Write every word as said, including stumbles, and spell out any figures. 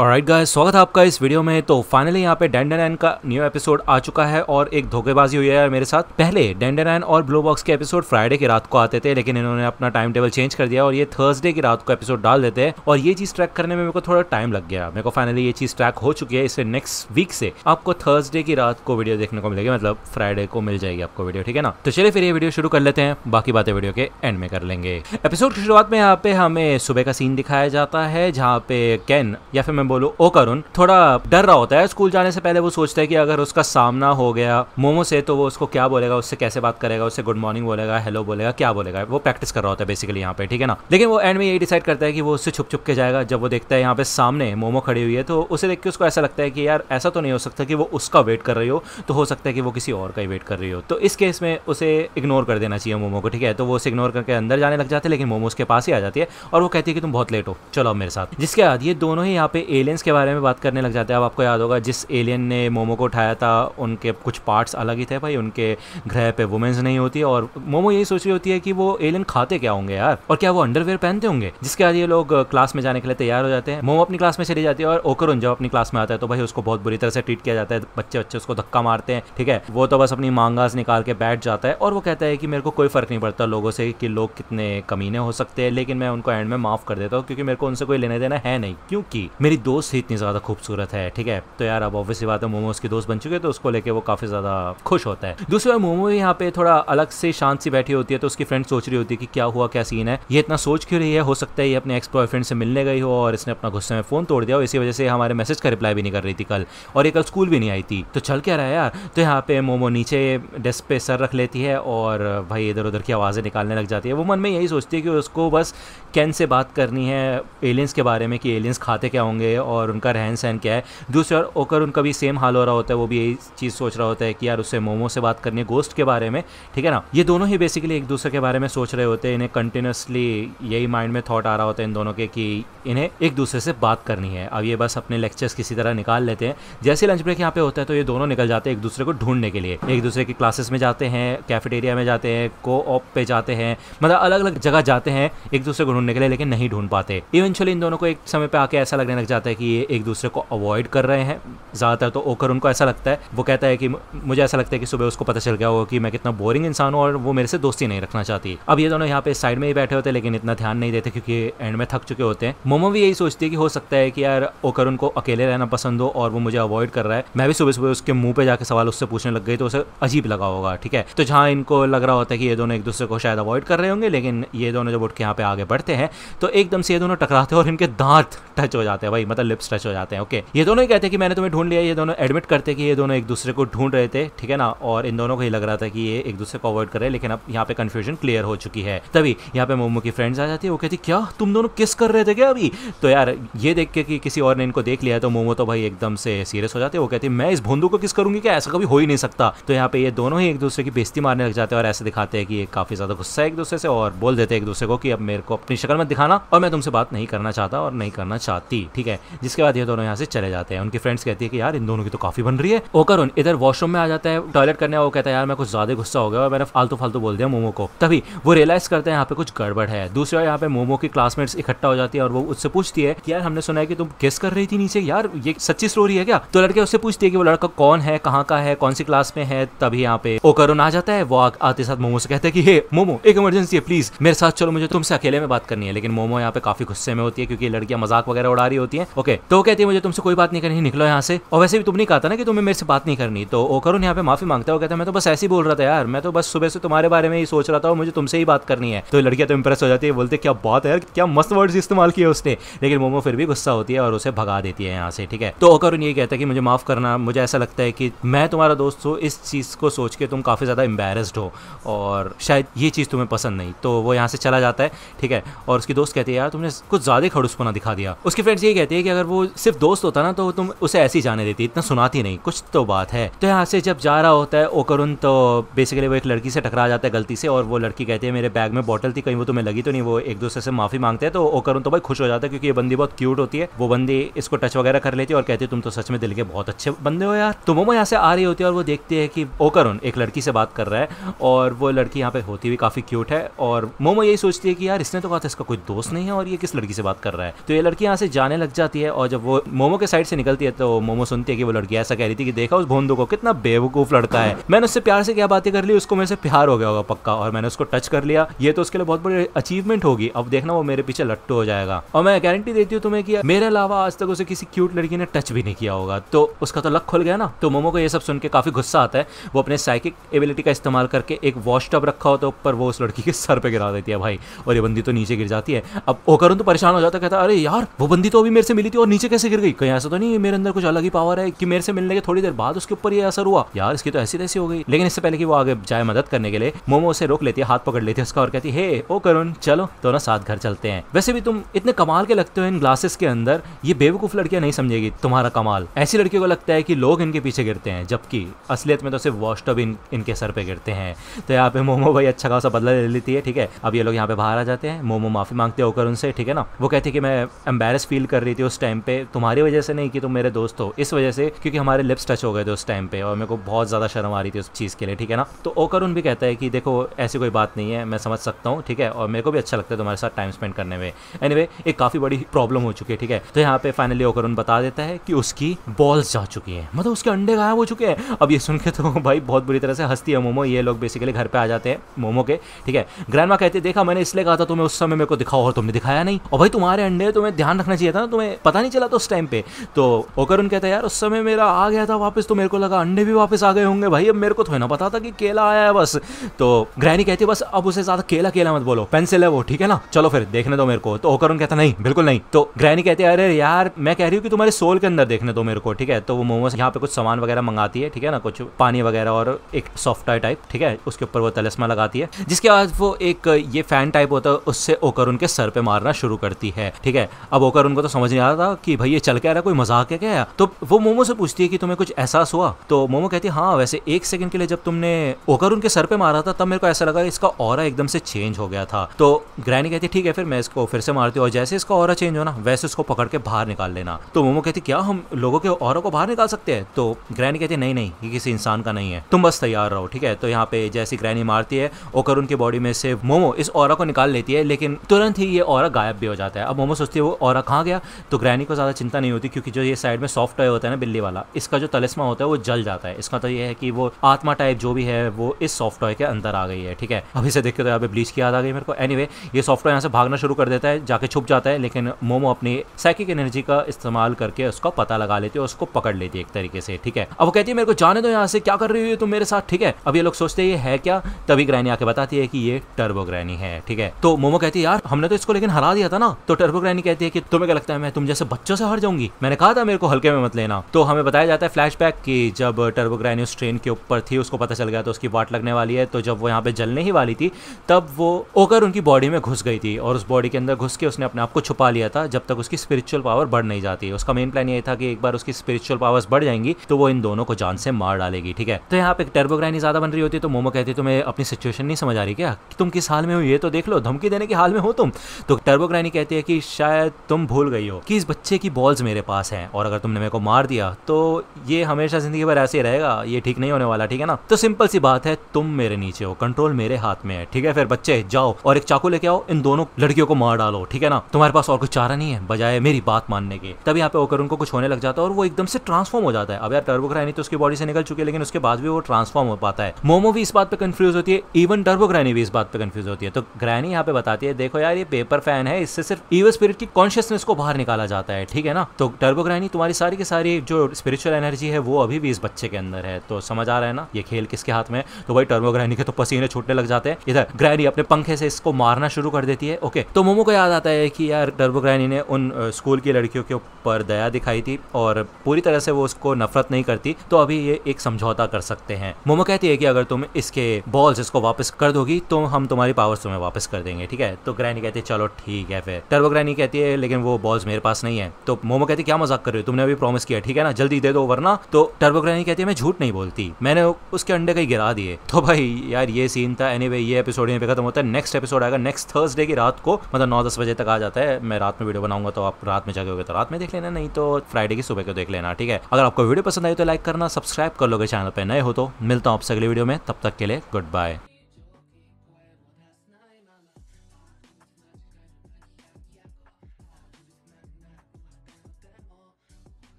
Alright guys, स्वागत है आपका इस वीडियो में। तो फाइनली यहाँ पे डैंडाडन का न्यू एपिसोड आ चुका है और एक धोखेबाजी हुई है मेरे साथ। पहले डैंडाडन और ब्लू बॉक्स के एपिसोड फ्राइडे की रात को आते थे, लेकिन इन्होंने अपना टाइम टेबल चेंज कर दिया और ये थर्सडे की रात को एपिसोड डाल देते हैं। और ये चीज ट्रैक करने में मेरे को थोड़ा टाइम लग गया। मेरे को फाइनली ये चीज ट्रैक हो चुकी है। इससे नेक्स्ट वीक से आपको थर्सडे की रात को वीडियो देखने को मिलेगी, मतलब फ्राइडे को मिल जाएगी आपको वीडियो, ठीक है ना। तो चलिए फिर ये वीडियो शुरू कर लेते हैं, बाकी बातें वीडियो के एंड में कर लेंगे। एपिसोड की शुरुआत में यहाँ पे हमें सुबह का सीन दिखाया जाता है जहाँ पे केन या फिर बोलो ओ करुण थोड़ा डर रहा होता है। स्कूल जाने से पहले वो सोचता है कि अगर उसका सामना हो गया मोमो से तो वो उसको क्या बोलेगा, उससे कैसे बात करेगा, उससे गुड मॉर्निंग बोलेगा, हेलो बोलेगा, क्या बोलेगा। वो प्रैक्टिस कर रहा होता है बेसिकली यहाँ पे, ठीक है ना। लेकिन वो एंड में यही डिसाइड करता है कि वो उससे छुप छुप के जाएगा। जब वो देखता है यहाँ पे सामने मोमो खड़ी हुई है तो उसे देख के उसको ऐसा लगता है कि यार ऐसा तो नहीं हो सकता कि वो उसका वेट कर रही हो, तो हो सकता है कि वो किसी और का ही वेट कर रही हो। तो इस केस में उसे इग्नोर कर देना चाहिए मोमो को, ठीक है। तो वो उसे इग्नोर करके अंदर जाने लग जाते हैं, लेकिन मोमो उसके पास ही आ जाती है और वो कहती है कि तुम बहुत लेट हो, चलो अब मेरे साथ। जिसके बाद ये दोनों ही यहाँ पे एलियंस के बारे में बात करने लग जाते हैं। अब आपको याद होगा जिस एलियन ने मोमो को उठाया था उनके कुछ पार्ट्स अलग ही थे भाई, उनके ग्रह पे वुमेन्स नहीं होती और मोमो यही सोच रही होती है कि वो एलियन खाते क्या होंगे यार, और क्या वो अंडरवेयर पहनते होंगे। जिसके बाद ये लोग क्लास में जाने के लिए तैयार हो जाते हैं। मोमो अपनी क्लास में चली जाती है और ओकरुन जब अपनी क्लास में आता है तो भाई उसको बहुत बुरी तरह से ट्रीट किया जाता है। बच्चे बच्चे उसको धक्का मारते हैं, ठीक है। वो तो बस अपनी मांगास निकाल के बैठ जाता है और वो कहता है कि मेरे को कोई फर्क नहीं पड़ता लोगों से कि लोग कितने कमीने हो सकते हैं, लेकिन मैं उनको एंड में माफ कर देता हूँ क्योंकि मेरे को उनसे कोई लेने देना है नहीं, क्योंकि मेरी दोस्त ही इतनी ज़्यादा खूबसूरत है, ठीक है। तो यार अब ऑब्वियसली बात है मोमो उसकी दोस्त बन चुके हैं तो उसको लेके वो काफी ज़्यादा खुश होता है। दूसरी बार मोमो भी यहाँ पे थोड़ा अलग से शांत सी बैठी होती है तो उसकी फ्रेंड सोच रही होती है कि क्या हुआ, क्या सीन है, ये इतना सोच क्यों रही है, हो सकता है ये अपने एक्स बॉयफ्रेंड से मिलने गई हो और इसने अपना गुस्से में फोन तोड़ दिया और इसी वजह से हमारे मैसेज का रिप्लाई भी नहीं कर रही थी कल, और ये कल स्कूल भी नहीं आई थी, तो चल क्या रहा है यार। तो यहाँ पे मोमो नीचे डेस्क पे सर रख लेती है और भाई इधर उधर की आवाज़ें निकालने लग जाती है। वो मन में यही सोचती है कि उसको बस केन से बात करनी है एलियंस के बारे में कि एलियंस खाते क्या होंगे और उनका रहन सहन क्या है। दूसरी ओर ओकर उनका भी सेम हाल हो रहा होता है, वो भी यही चीज़ सोच रहा होता है कि यार उससे मोमो से बात करनी है गोस्ट के बारे में, ठीक है ना। ये दोनों ही बेसिकली एक दूसरे के बारे में सोच रहे होते हैं। इन्हें कंटिन्यूसली यही माइंड में थॉट आ रहा होता है इन दोनों के कि इन्हें एक दूसरे से बात करनी है। अब ये बस अपने लेक्चर्स किसी तरह निकाल लेते हैं। जैसे लंच ब्रेक यहाँ पे होता है तो ये दोनों निकल जाते हैं एक दूसरे को ढूंढने के लिए, एक दूसरे की क्लासेस में जाते हैं, कैफेटेरिया में जाते हैं, को ऑप पे जाते हैं, मतलब अलग अलग जगह जाते हैं एक दूसरे को ढूंढने के लिए, लेकिन नहीं ढूंढ पाते। इवेंचुअली इन दोनों को एक समय पर आके ऐसा लगने लग जाता है कि ये एक दूसरे को अवॉइड कर रहे हैं ज़्यादातर। तो ओकर उनको ऐसा लगता है, वो कहता है कि मुझे ऐसा लगता है कि सुबह उसको पता चल गया होगा कि मैं कितना बोरिंग इंसान हूँ और वो मेरे से दोस्ती नहीं रखना चाहती। अब ये दोनों यहाँ पे साइड में ही बैठे होते हैं लेकिन इतना ध्यान नहीं देते क्योंकि एंड में थक चुके होते हैं। मोमो भी यही सोचती है कि हो सकता है कि यार ओकर उनको अकेले रहना पसंद हो और वो मुझे अवॉइड कर रहा है। मैं भी सुबह सुबह उसके मुँह पर जाकर सवाल उससे पूछने लग गई तो उसे अजीब लगा होगा, ठीक है। तो जहाँ इनको लग रहा होता है कि ये दोनों एक दूसरे को शायद अवॉइड कर रहे होंगे, लेकिन ये दोनों जब उठ के यहाँ पे आगे बढ़ते हैं तो एकदम से ये दोनों टकराते हैं और इनके दांत टच हो जाते हैं भाई, मतलब लिप्स टच हो जाते हैं। ओके, ये दोनों ही कहते हैं कि मैंने तुम्हें ढूंढ लिया। ये दोनों एडमिट करते कि ये दोनों एक दूसरे को ढूंढ रहे थे, ठीक है ना। और इन दोनों को ही लग रहा था कि ये एक दूसरे को अवॉइड कर रहे हैं, लेकिन अब यहाँ पे कंफ्यूजन क्लियर हो चुकी है। तभी यहाँ पे मोमो की फ्रेंड्स आ जाती है, वो कहती क्या तुम दोनों किस कर रहे थे क्या अभी। तो यार ये देख के कि किसी और ने इनको देख लिया तो मोमो तो भाई एकदम से सीरियस हो जाते हैं। वो कहती मैं इस भोंदू को किस करूंगी क्या, ऐसा कभी हो ही नहीं सकता। तो यहाँ पे ये दोनों ही एक दूसरे की बेइज्जती मारने लग जाते हैं और ऐसे दिखाते हैं कि ये काफी ज्यादा गुस्सा है एक दूसरे से और बोल देते हैं एक दूसरे को कि अब मेरे को अपनी शक्ल मत दिखाना और मैं तुमसे बात नहीं करना चाहता और नहीं करना चाहती, ठीक है। जिसके बाद ये दोनों यहाँ से चले जाते हैं। उनकी फ्रेंड्स कहती है कि यार इन दोनों की तो काफी बन रही है। ओकरुन इधर वॉशरूम में आ जाता है टॉयलेट करने, वो कहता है यार मैं कुछ ज्यादा गुस्सा हो गया और मैंने फालतू फालतू बोल दिया मोमो को। तभी वो रियलाइज करते हैं यहाँ पे कुछ गड़बड़ है। दूसरा यहाँ पे मोमो की क्लासमेट्स इकट्ठा हो जाती है और वो उससे पूछती है कि यार हमने सुना है कि तुम किस कर रही थी नीचे, यार ये सच्ची स्टोरी है क्या। तो लड़के उससे पूछती है कि वो लड़का कौन है, कहाँ का है, कौन सी क्लास में है। तभी यहाँ पे ओकरुन आ जाता है, वो आते साथ मोमो से कहता है कि हे मोमो एक इमरजेंसी है, प्लीज मेरे साथ चलो, मुझे तुमसे अकेले में बात करनी है। लेकिन मोमो यहाँ पे काफी गुस्से में होती है क्योंकि लड़कियां मजाक वगैरह उड़ा रही होती है। ओके, तो कहती है मुझे तुमसे कोई बात नहीं करनी, निकलो यहाँ से, और वैसे भी तुम नहीं कहा था ना कि तुम्हें मेरे से बात नहीं करनी। तो ओकरुन यहाँ पे माफी मांगता है, वो कहता है मैं तो बस ऐसे ही बोल रहा था यार, मैं तो बस सुबह से तुम्हारे बारे में ही सोच रहा था और मुझे तुमसे ही बात करनी है। तो लड़कियां तो इंप्रेस हो जाती है, बोलते क्या बात है यार, क्या मस्त वर्ड्स इस्तेमाल किए उसने। लेकिन मोमो फिर भी गुस्सा होती है और उसे भगा देती है यहाँ से, ठीक है। तो ओकरुन ये कहता है कि मुझे माफ करना, मुझे ऐसा लगता है कि मैं तुम्हारा दोस्त हूँ, इस चीज को सोच के तुम काफी ज्यादा एम्बेरस्ड हो और शायद ये चीज तुम्हें पसंद नहीं। तो वो यहाँ से चला जाता है, ठीक है। और उसकी दोस्त कहती है यार तुमने कुछ ज्यादा खड़ूसपना दिखा दिया। उसकी फ्रेंड्स ये कहती है कि अगर वो सिर्फ दोस्त होता ना तो तुम उसे ऐसे ही जाने देती, इतना सुनाती नहीं, कुछ तो बात है। तो यहाँ से जब जा रहा होता है ओकरुन तो बेसिकली वो एक लड़की से टकरा जाता है गलती से, और वो लड़की कहती है मेरे बैग में बॉटल थी, कहीं वो तुम्हें लगी तो नहीं। वो एक दूसरे से माफी मांगते हैं तो ओकरुन तो भाई खुश हो जाता है क्योंकि ये बंदी बहुत क्यूट होती है। वो बंदी इसको टच वगैरह कर लेती है और कहती है तुम तो सच में दिल के बहुत अच्छे बंदे हो यार। तो मोमो यहाँ से आ रही होती है और वो देखती है कि ओकरुन एक लड़की से बात कर रहा है और वो लड़की यहाँ पे होती भी काफी क्यूट है। और मोमो यही सोचती है कि यार इसने तो कहा था इसका कोई दोस्त नहीं है और ये किस लड़की से बात कर रहा है। तो ये लड़की यहाँ से जाने लग जाती जाती है और जब वो मोमो के साइड से निकलती है तो मोमो सुनती है कि वो लड़की ऐसा कह रही थी कि देखा उस भोंदू को, कितना बेवकूफ लड़का है। मैंने उससे प्यार से क्या बातें कर ली, उसको मेरे से प्यार हो गया होगा पक्का, और मैंने उसको टच कर लिया, ये तो उसके लिए बहुत बड़ी अचीवमेंट होगी। अब देखना वो मेरे पीछे लट्टू हो जाएगा। और मैं गारंटी देती हूँ तुम्हें कि मेरे अलावा आज तक उसे किसी क्यूट लड़की ने टच भी नहीं किया होगा। तो उसका तो लक खुल गया ना। तो मोमो को ये सब सुन के काफी गुस्सा आता है। वो अपने साइकिक एबिलिटी का इस्तेमाल करके एक वॉश टब रखा होता है ऊपर, वो उस लड़की के सर पे गिरा देती है भाई, और ये बंदी तो नीचे गिर जाती है। अब ओकरुन तो परेशान हो जाता है, कहता अरे यार वो बंदी तो अभी मेरे से मिली थी और नीचे कैसे गिर गई, कहीं ऐसा तो नहीं मेरे अंदर कुछ अलग ही पावर है कि मेरे से मिलने के थोड़ी देर बाद उसके ऊपर ये असर हुआ, यार इसकी तो ऐसी तैसी हो गई। लेकिन इससे पहले कि वो आगे जाए मदद करने के लिए, मोमो उसे रोक लेती है, हाथ पकड़ लेती है उसका और कहती है हे ओकरुन चलो दोनों साथ घर चलते हैं, वैसे भी तुम इतने कमाल के लगते हो इन ग्लासेस के अंदर, ये बेवकूफ लड़कियां नहीं समझेगी तुम्हारा कमाल। ऐसी लड़कियों को लगता है कि लोग इनके पीछे गिरते हैं, जबकि असलियत में तो सिर्फ वॉशटब इन, इनके सर पे गिरते हैं। तो यहाँ पे मोमो भाई अच्छा खासा बदला ले लेती है, ठीक है। अब ये लोग यहाँ पे बाहर आ जाते हैं, मोमो माफी मांगते होकर उनसे, ठीक है ना। वो कहते हैं कि मैं एम्बेरस फील कर रही थी उस टाइम पे, तुम्हारी वजह से नहीं कि तुम मेरे दोस्त हो, इस वजह से क्योंकि हमारे लिप्स टच हो गए थे उस टाइम पे और मेरे को बहुत ज्यादा शर्म आ रही थी उस चीज के लिए, ठीक है ना। तो ओकरुन भी कहता है कि देखो ऐसी कोई बात नहीं है, मैं समझ सकता हूँ, ठीक है, और मेरे को भी अच्छा लगता है तुम्हारे साथ टाइम स्पेंड करने में। एनीवे एक काफी बड़ी प्रॉब्लम हो चुकी है, ठीक है। तो यहाँ पे फाइनली ओकरुन बता देता है कि उसकी बॉल्स जा चुकी है, मतलब उसके अंडे गायब हो चुके हैं। अब ये सुन के तो भाई बहुत बुरी तरह से हंसती है मोमो। ये लोग बेसिकली घर पे आ जाते हैं मोमो के, ठीक है। ग्रैंडमा कहती है देखा मैंने इसलिए कहा था तुम्हें उस समय मेरे को दिखाओ और तुमने दिखाया नहीं, और भाई तुम्हारे अंडे तुम्हें ध्यान रखना चाहिए था ना, तुम्हें पता नहीं चला तो उस टाइम पे। तो ओकरुन कहता है यार उस समय मेरा आ गया था वापस तो मेरे को लगा अंडे भी वापस आ गए होंगे भाई, अब मेरे को थोड़ा ना पता था कि केला आया है बस। तो ग्रैनी कहती है बस अब उसे ज्यादा केला केला मत बोलो, पेंसिल है वो, ठीक है ना, चलो फिर देखने दो मेरे को। तो ओकरुन कहता नहीं बिल्कुल नहीं। तो ग्रैनी कहती है अरे यार मैं कह रही हूँ कि तुम्हारे सोल के अंदर देखने दो मेरे को, ठीक है। तो वो मोमो यहाँ पे कुछ सामान वगैरह मंगाती है, ठीक है ना, कुछ पानी वगैरह और एक सॉफ्ट टॉय टाइप, ठीक है, उसके ऊपर वो तलस्मा लगाती है, जिसके बाद वो एक ये फैन टाइप होता है उससे ओकरुन के सर पे मारना शुरू करती है, ठीक है। अब ओकरुन को तो समझ नहीं आ रहा था कि भाई ये चल क्या रहा है, कोई मजाक है क्या। तो वो मोमो से पूछती है कि तुम्हें कुछ एहसास हुआ। तो मोमो कहती है हाँ वैसे एक सेकंड के लिए जब तुमने ओकरुन के सर पे मारा था तब मेरे को ऐसा लगा इसका ऑरा एकदम से चेंज हो गया था। तो ग्रैनी कहती है ठीक है फिर मैं इसको फिर से मारती हूँ, और जैसे इसका ऑरा चेंज होना वैसे उसको पकड़ के बाहर निकाल लेना। तो मोमो कहती क्या हम लोगों के ऑरा को बाहर निकाल सकते हैं। तो ग्रैनी कहती है नहीं नहीं ये किसी इंसान का नहीं है, तुम बस तैयार रहो, ठीक है। तो यहाँ पे जैसी ग्रैनी मारती है ओकरुन की बॉडी में से मोमो इस ऑरा को निकाल लेती है, लेकिन तुरंत ही ये ऑरा गायब भी हो जाता है। अब मोमो सोचती है वो ऑरा कहाँ गया। तो ग्रैनी को ज्यादा चिंता नहीं होती क्योंकि जो ये साइड में सॉफ्ट टॉय होता है ना बिल्ली वाला, इसका जो तलिस्मा होता है वो जल जाता है। इसका तो ये है कि वो आत्मा टाइप जो भी है वो इस सॉफ्ट टॉय के अंदर आ गई है, ठीक है। अब इसे देख के तो यहाँ पे ब्लीच की याद आ गई मेरे को। एनीवे ये सॉफ्ट टॉय यहाँ से भागना शुरू कर देता है, जाके छुप जाता है, लेकिन मोमो अपनी साइकिक एनर्जी का इस्तेमाल करके उसका पता लगा लेती है, उसको पकड़ लेती है एक तरीके से, ठीक है। अब वो कहती है मेरे को जाने दो यहाँ से, क्या कर रही हो तुम मेरे साथ, ठीक है। अब ये लोग सोचते हैं ये है क्या, तभी ग्रैनी आके बताती है कि ये टर्बो ग्रैनी है, ठीक है। तो मोमो कहती है यार हमने तो इसको लेकिन हरा दिया था ना। तो टर्बो ग्रैनी कहती है कि तुम्हें क्या लगता है मैं तुम जैसे बच्चों से हार जाऊंगी, मैंने कहा था मेरे को हल्के में मत लेना। तो हमें बताया जाता है फ्लैशबैक कि जब टर्बो ग्रैनी उस ट्रेन के ऊपर थी उसको पता चल गया तो उसकी वाट लगने वाली है, तो जब वो यहाँ पे जलने ही वाली थी तब वो ओकर उनकी बॉडी में घुस गई थी, और उस बॉडी के अंदर घुस के उसने अपने आप को छुपा लिया था जब तक उसकी स्पिरिचुअल पावर बढ़ नहीं जाती। उसका मेन प्लान ये था कि एक बार उसकी स्पिरिचुअल पावर्स बढ़ जाएंगी तो वो इन दोनों को जान से मार डालेगी, ठीक है। तो यहाँ पे टर्बो ग्रैनी ज्यादा बन रही होती है, तो मोमो कहती है तुम्हें अपनी सिचुएशन नहीं समझ आ रही क्या, तुम किस हाल में हो ये तो देख लो, धमकी देने की हाल में हो तुम। तो टर्बो ग्रैनी कहती है कि शायद तुम भूल गई हो कि इस बच्चे की बॉल्स मेरे पास हैं, और अगर तुमने मेरे को मार दिया तो ये हमेशा जिंदगी भर ऐसे ही रहेगा, ये ठीक नहीं होने वाला, ठीक है ना। तो सिंपल सी बात है तुम मेरे नीचे हो, कंट्रोल मेरे हाथ में है, ठीक है। फिर बच्चे जाओ और एक चाकू लेके आओ, इन दोनों लड़कियों को मार डालो, ठीक है ना, तुम्हारे पास और कुछ चारा नहीं है बजाय मेरी बात मानने के। तब यहाँ पे ओकर उनको कुछ होने लग जाता है और वो एकदम से ट्रांसफॉर्म हो जाता है। अब यार टर्बो ग्रैनी तो उसकी बॉडी से निकल चुकी है, लेकिन उसके बाद भी वो ट्रांसफॉर्म हो पाता है। मोमो भी इस बात पे कंफ्यूज होती है, इवन टर्बो ग्रैनी भी इस बात पे कंफ्यूज होती है। तो ग्रैनी यहाँ पे बताती है देखो यार ये पेपर फैन है, इससे सिर्फ ईवल स्पिरिट की कॉन्शियसनेस को बाहर निकाला जाता है, ठीक है ना। तो टर्बो ग्रैनी तुम्हारी सारी की सारी जो स्पिरिचुअल एनर्जी है वो अभी भी इस बच्चे के अंदर है, तो समझ आ रहा है ना ये खेल किसके हाथ में। तो भाई टर्बो ग्रैनी के तो पसीने छूटने लग जाते हैं। इधर ग्रैनी अपने पंखे से इसको मारना शुरू कर देती है, ओके। तो मोमो को याद आता है कि यार टर्बो ग्रैनी ने उन स्कूल की लड़कियों के ऊपर दया दिखाई थी और पूरी तरह से वो उसको नफरत नहीं करती, तो अभी ये एक समझौता कर सकते हैं। मोमो कहती है कि अगर तुम इसके बॉल्स इसको वापस कर दोगी तो हम तुम्हारी पावर्स तुम्हें वापस कर देंगे, ठीक है। तो ग्रैनी कहती है चलो ठीक है। फिर टर्बो ग्रैनी कहती है लेकिन वो बॉल्स मेरे पास नहीं है। तो मोमो कहती है क्या मजाक कर रहे हो, तुमने अभी प्रॉमिस किया, ठीक है ना, जल्दी दे दो वरना। तो टर्बो ग्रैनी कहती है मैं झूठ नहीं बोलती, मैंने उसके अंडे कहीं गिरा दिए। तो भाई यार ये सीन था। एनीवे ये एपिसोड यहीं पे खत्म होता है। नेक्स्ट एपिसोड आएगा नेक्स्ट थर्सडे की रात को, मतलब नौ दस बजे तक आ जाता है। मैं रात में वीडियो बनाऊंगा तो आप रात में जागोगे तो रात में देख लेना, नहीं तो फ्राइडे की सुबह को देख लेना, ठीक है। अगर आपको वीडियो पसंद आई तो लाइक करना, सब्सक्राइब कर लोगे चैनल पर नए हो तो। मिलता हूँ आपसे अगले वीडियो में, तब तक के लिए गुड बाय।